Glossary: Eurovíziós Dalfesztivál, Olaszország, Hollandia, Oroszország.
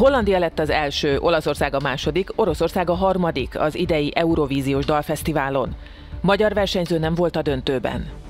Hollandia lett az első, Olaszország a második, Oroszország a harmadik az idei Eurovíziós Dalfesztiválon. Magyar versenyző nem volt a döntőben.